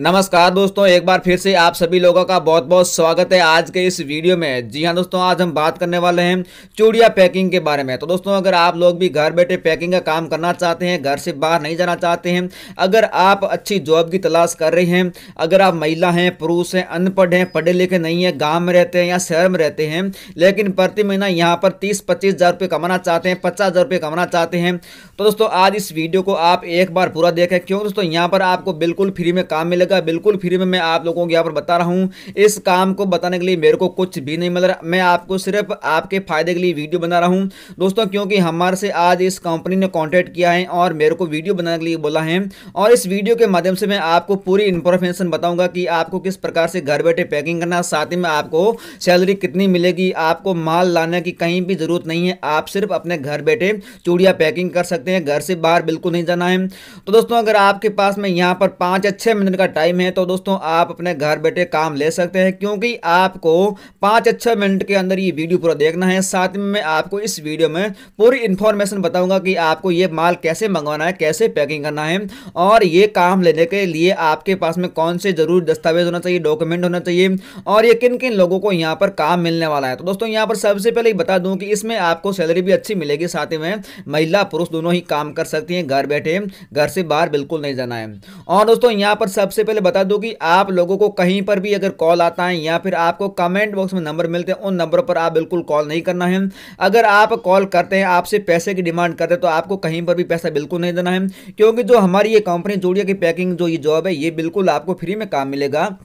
नमस्कार दोस्तों, एक बार फिर से आप सभी लोगों का बहुत बहुत स्वागत है आज के इस वीडियो में। जी हाँ दोस्तों, आज हम बात करने वाले हैं चूड़िया पैकिंग के बारे में। तो दोस्तों, अगर आप लोग भी घर बैठे पैकिंग का काम करना चाहते हैं, घर से बाहर नहीं जाना चाहते हैं, अगर आप अच्छी जॉब की तलाश कर रहे हैं, अगर आप महिला हैं, पुरुष हैं, अनपढ़ हैं, पढ़े लिखे नहीं हैं, गाँव में रहते हैं या शहर में रहते हैं, लेकिन प्रति महीना यहाँ पर 30-25 हज़ार रुपये कमाना चाहते हैं, 50 हज़ार रुपये कमाना चाहते हैं, तो दोस्तों आज इस वीडियो को आप एक बार पूरा देखें। क्यों दोस्तों, यहाँ पर आपको बिल्कुल फ्री में काम बिल्कुल फ्री में मैं आप लोगों को यहाँ पर बता रहा हूँ। इस काम को बताने के लिए मेरे को कुछ भी नहीं मिल रहा, मैं आपको सिर्फ आपके फायदे के लिए वीडियो बना रहा हूँ दोस्तों, क्योंकि हमारे से आज इस कंपनी ने कॉन्टैक्ट किया है और मेरे को वीडियो बनाने के लिए बोला है। और इस वीडियो के माध्यम से मैं आपको पूरी इंफॉर्मेशन बताऊंगा कि आपको किस प्रकार से घर बैठे पैकिंग करना, साथ ही में आपको सैलरी कितनी मिलेगी, आपको माल लाने की कहीं भी जरूरत नहीं है, आप सिर्फ अपने घर बैठे चूड़िया पैकिंग कर सकते हैं, घर से बाहर बिल्कुल नहीं जाना है। तो दोस्तों, अगर आपके पास में यहाँ पर 5 या 6 मिनट टाइम है तो दोस्तों आप अपने घर बैठे काम ले सकते हैं, क्योंकि आपको 5 या 6 मिनट के अंदर ये वीडियो पूरा देखना है। साथ में मैं आपको इस वीडियो में पूरी इंफॉर्मेशन बताऊंगा कि आपको ये माल कैसे मंगवाना है, कैसे पैकिंग करना है, और ये काम लेने के लिए आपके पास में कौन से जरूरी दस्तावेज होना चाहिए, डॉक्यूमेंट होना चाहिए, और ये किन किन लोगों को यहाँ पर काम मिलने वाला है। तो दोस्तों, यहाँ पर सबसे पहले ही बता दूँ कि इसमें आपको सैलरी भी अच्छी मिलेगी, साथ ही में महिला पुरुष दोनों ही काम कर सकती हैं, घर बैठे, घर से बाहर बिल्कुल नहीं जाना है। और दोस्तों, यहाँ पर सबसे पहले बता दूं कि आप लोगों को कहीं पर भी अगर कॉल आता है या फिर आपको कमेंट बॉक्स में नंबर मिलते हैं, उन नंबरों पर आप बिल्कुल कॉल नहीं करना है। अगर आप कॉल करते हैं, आपसे पैसे की डिमांड करते हैं, तो आपको कहीं पर भी पैसा बिल्कुल नहीं देना है, क्योंकि जो हमारी ये कंपनी चूड़िया की पैकिंग जो ये जॉब है, ये बिल्कुल आपको फ्री में काम मिलेगा,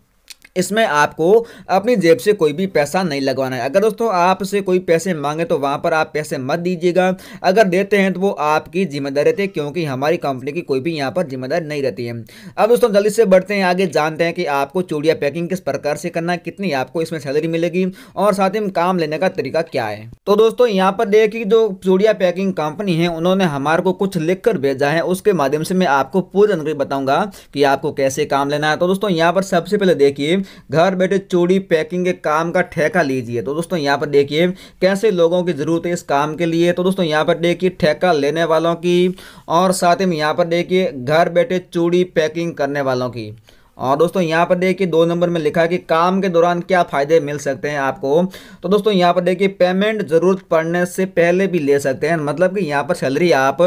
इसमें आपको अपनी जेब से कोई भी पैसा नहीं लगवाना है। अगर दोस्तों आपसे कोई पैसे मांगे तो वहाँ पर आप पैसे मत दीजिएगा, अगर देते हैं तो वो आपकी जिम्मेदारी रहती है, क्योंकि हमारी कंपनी की कोई भी यहाँ पर जिम्मेदारी नहीं रहती है। अब दोस्तों जल्दी से बढ़ते हैं आगे, जानते हैं कि आपको चूड़िया पैकिंग किस प्रकार से करना है, कितनी आपको इसमें सैलरी मिलेगी, और साथ ही काम लेने का तरीका क्या है। तो दोस्तों यहाँ पर देखिए, जो चूड़िया पैकिंग कंपनी है उन्होंने हमारे को कुछ लिख कर भेजा है, उसके माध्यम से मैं आपको पूरी जानकारी बताऊँगा कि आपको कैसे काम लेना है। तो दोस्तों यहाँ पर सबसे पहले देखिए, घर बैठे चूड़ी पैकिंग के काम का ठेका लीजिए। तो दोस्तों यहाँ पर देखिए कैसे लोगों की जरूरत है इस काम के लिए। तो दोस्तों यहाँ पर देखिए ठेका लेने वालों की, और साथ में यहाँ पर देखिए घर बैठे चूड़ी पैकिंग करने वालों की। और दोस्तों यहाँ पर देखिए 2 नंबर में लिखा है कि काम के दौरान क्या फ़ायदे मिल सकते हैं आपको। तो दोस्तों यहाँ पर देखिए पेमेंट ज़रूरत पड़ने से पहले भी ले सकते हैं, मतलब कि यहाँ पर सैलरी आप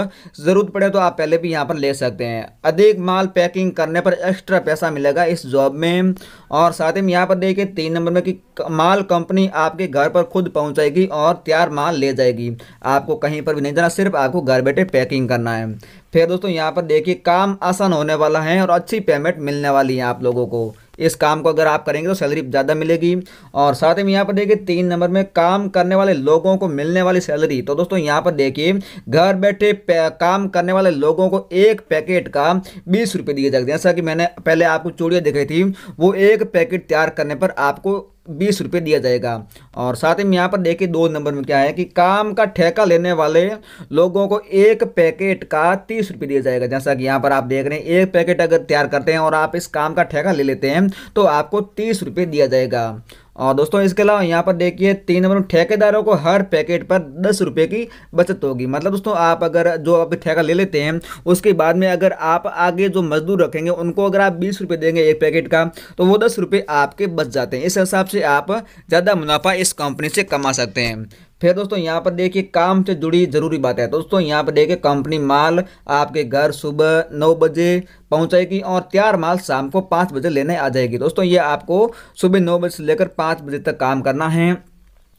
ज़रूरत पड़े तो आप पहले भी यहाँ पर ले सकते हैं। अधिक माल पैकिंग करने पर एक्स्ट्रा पैसा मिलेगा इस जॉब में। और साथ ही में यहाँ पर देखिए 3 नंबर में कि माल कंपनी आपके घर पर खुद पहुँचाएगी और तैयार माल ले जाएगी, आपको कहीं पर भी नहीं जाना, सिर्फ आपको घर बैठे पैकिंग करना है। फिर दोस्तों यहाँ पर देखिए काम आसान होने वाला है और अच्छी पेमेंट मिलने वाली है आप लोगों को, इस काम को अगर आप करेंगे तो सैलरी ज़्यादा मिलेगी। और साथ ही में यहाँ पर देखिए 3 नंबर में काम करने वाले लोगों को मिलने वाली सैलरी। तो दोस्तों यहाँ पर देखिए घर बैठे काम करने वाले लोगों को एक पैकेट का 20 रुपये दिए जाएंगे। जैसा कि मैंने पहले आपको चूड़ियाँ दिखाई थी, वो एक पैकेट तैयार करने पर आपको 20 रुपये दिया जाएगा। और साथ ही में यहाँ पर देखिए 2 नंबर में क्या है कि काम का ठेका लेने वाले लोगों को एक पैकेट का 30 रुपये दिया जाएगा। जैसा कि यहाँ पर आप देख रहे हैं, एक पैकेट अगर तैयार करते हैं और आप इस काम का ठेका ले लेते हैं तो आपको 30 रुपये दिया जाएगा। और दोस्तों इसके अलावा यहाँ पर देखिए 3 नंबर में ठेकेदारों को हर पैकेट पर 10 रुपये की बचत होगी। मतलब दोस्तों आप अगर जो आप ठेका ले लेते हैं, उसके बाद में अगर आप आगे जो मजदूर रखेंगे उनको अगर आप 20 रुपये देंगे एक पैकेट का, तो वो 10 रुपये आपके बच जाते हैं। इस हिसाब से आप ज़्यादा मुनाफा इस कंपनी से कमा सकते हैं। फिर दोस्तों यहाँ पर देखिए काम से जुड़ी ज़रूरी बात है। दोस्तों यहाँ पर देखिए कंपनी माल आपके घर सुबह 9 बजे पहुँचाएगी और तैयार माल शाम को 5 बजे लेने आ जाएगी। दोस्तों ये आपको सुबह 9 बजे से लेकर 5 बजे तक काम करना है।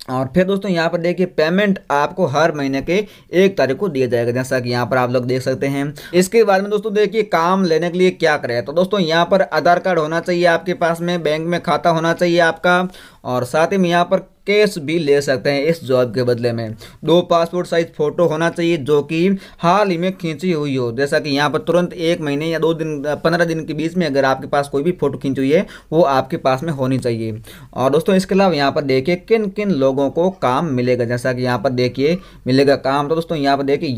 और फिर दोस्तों यहाँ पर देखिए पेमेंट आपको हर महीने के 1 तारीख को दिया जाएगा, जैसा कि यहाँ पर आप लोग देख सकते हैं। इसके बाद में दोस्तों देखिए काम लेने के लिए क्या करें। तो दोस्तों यहाँ पर आधार कार्ड होना चाहिए आपके पास में, बैंक में खाता होना चाहिए आपका, और साथ ही में यहाँ पर कैश भी ले सकते हैं इस जॉब के बदले में। 2 पासपोर्ट साइज फ़ोटो होना चाहिए जो कि हाल ही में खींची हुई हो, जैसा कि यहाँ पर तुरंत 1 महीने या 2 दिन 15 दिन के बीच में अगर आपके पास कोई भी फ़ोटो खींची हुई है, वो आपके पास में होनी चाहिए। और दोस्तों इसके अलावा यहाँ पर देखिए किन किन लोगों को काम मिलेगा। जैसा कि यहाँ पर देखिए मिलेगा काम। तो दोस्तों यहाँ पर देखिए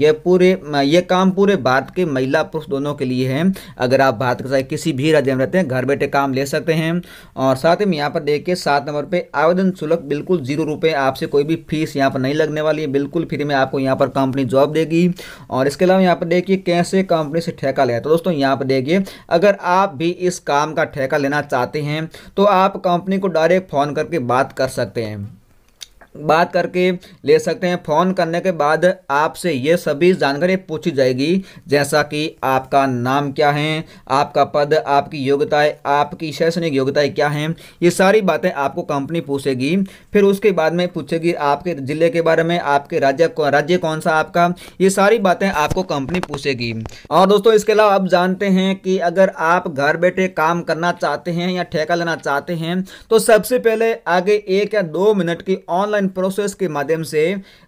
ये काम पूरे भारत के महिला पुरुष दोनों के लिए है। अगर आप भारत के साथ किसी भी राज्य में रहते हैं, घर बैठे काम ले सकते हैं। और साथ ही यहाँ पर देखिए 7 नंबर पर आवेदन शुल्क बिल्कुल 0 रुपये, आपसे कोई भी फीस यहाँ पर नहीं लगने वाली है, बिल्कुल फ्री में आपको यहाँ पर कंपनी जॉब देगी। और इसके अलावा यहाँ पर देखिए कैसे कंपनी से ठेका लेना है। तो दोस्तों यहाँ पर देखिए, अगर आप भी इस काम का ठेका लेना चाहते हैं तो आप कंपनी को डायरेक्ट फ़ोन करके बात करके ले सकते हैं। फ़ोन करने के बाद आपसे ये सभी जानकारी पूछी जाएगी, जैसा कि आपका नाम क्या है, आपका पद, आपकी योग्यताएं, आपकी शैक्षणिक योग्यताएं क्या हैं, ये सारी बातें आपको कंपनी पूछेगी। फिर उसके बाद में पूछेगी आपके ज़िले के बारे में, आपके राज्य कौन सा आपका, ये सारी बातें आपको कंपनी पूछेगी। और दोस्तों इसके अलावा आप जानते हैं कि अगर आप घर बैठे काम करना चाहते हैं या ठेका लेना चाहते हैं तो सबसे पहले आगे 1 या 2 मिनट की ऑनलाइन प्रोसेस के माध्यम से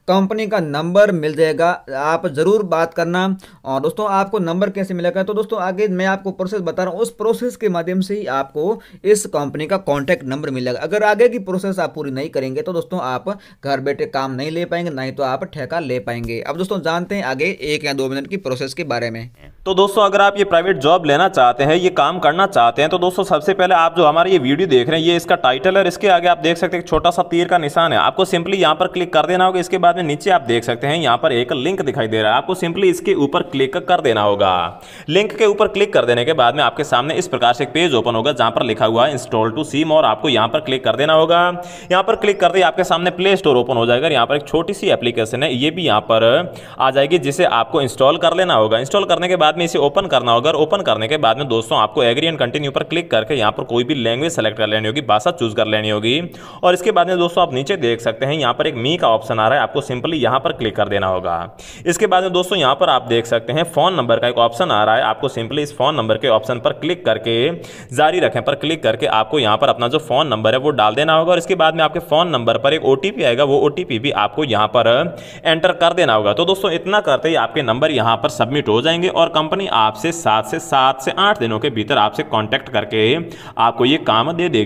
कंपनी का नंबर मिल जाएगा, आप जरूर बात करना। और दोस्तों आपको नंबर कैसे मिलेगा, तो दोस्तों आगे मैं आपको प्रोसेस बता रहा हूँ, उस प्रोसेस के माध्यम से ही आपको इस कंपनी का कॉन्टैक्ट नंबर मिलेगा। अगर आगे की प्रोसेस आप पूरी नहीं करेंगे तो दोस्तों आप घर बैठे काम नहीं ले पाएंगे, नहीं तो आप ठेका ले पाएंगे। अब दोस्तों जानते हैं आगे 1 या 2 मिनट की प्रोसेस के बारे में। तो दोस्तों अगर आप ये प्राइवेट जॉब लेना चाहते हैं, ये काम करना चाहते हैं, तो दोस्तों सबसे पहले आप जो हमारे ये वीडियो देख रहे हैं, ये इसका टाइटल है, इसके आगे आप देख सकते हैं एक छोटा सा तीर का निशान है, आपको सिंपली यहाँ पर क्लिक कर देना होगा। इसके बाद में नीचे आप देख सकते हैं यहाँ पर एक लिंक दिखाई दे रहा है, आपको सिंपली इसके ऊपर क्लिक कर देना होगा। लिंक के ऊपर क्लिक कर देने के बाद में आपके सामने इस प्रकार से एक पेज ओपन होगा, जहाँ पर लिखा हुआ है इंस्टॉल टू सिम, और आपको यहाँ पर क्लिक कर देना होगा। यहाँ पर क्लिक करते आपके सामने प्ले स्टोर ओपन हो जाएगा। यहाँ पर एक छोटी सी एप्लीकेशन है, ये भी यहाँ पर आ जाएगी, जिसे आपको इंस्टॉल कर लेना होगा। इंस्टॉल करने के बाद में इसे ओपन करना होगा। ओपन करने के बाद में दोस्तों आपको एग्री एंड कंटिन्यू पर क्लिक करके यहाँ पर कोई भी लैंग्वेज सेलेक्ट कर लेनी होगी, भाषा चूज कर लेनी होगी। और इसके बाद में दोस्तों आप नीचे देख सकते हैं यहाँ पर एक मी का ऑप्शन आ रहा है, आपको सिंपली यहाँ पर क्लिक कर देना होगा। इसके बाद में दोस्तों यहाँ पर आप देख सकते हैं फोन नंबर का एक ऑप्शन आ रहा है, आपको सिंपली इस फोन नंबर के ऑप्शन पर क्लिक करके जारी रखें पर क्लिक करके आपको यहाँ पर अपना जो फोन नंबर है वो डाल देना होगा। और इसके बाद में आपके फोन नंबर पर एक OTP आएगा, वो OTP भी आपको यहाँ पर एंटर कर देना होगा। तो दोस्तों इतना करते ही आपके नंबर यहाँ पर सबमिट हो जाएंगे और कंपनी आपसे 7 से 8 दिनों के भीतर आपसे कॉन्टैक्ट करके आपको ये काम दे देगी।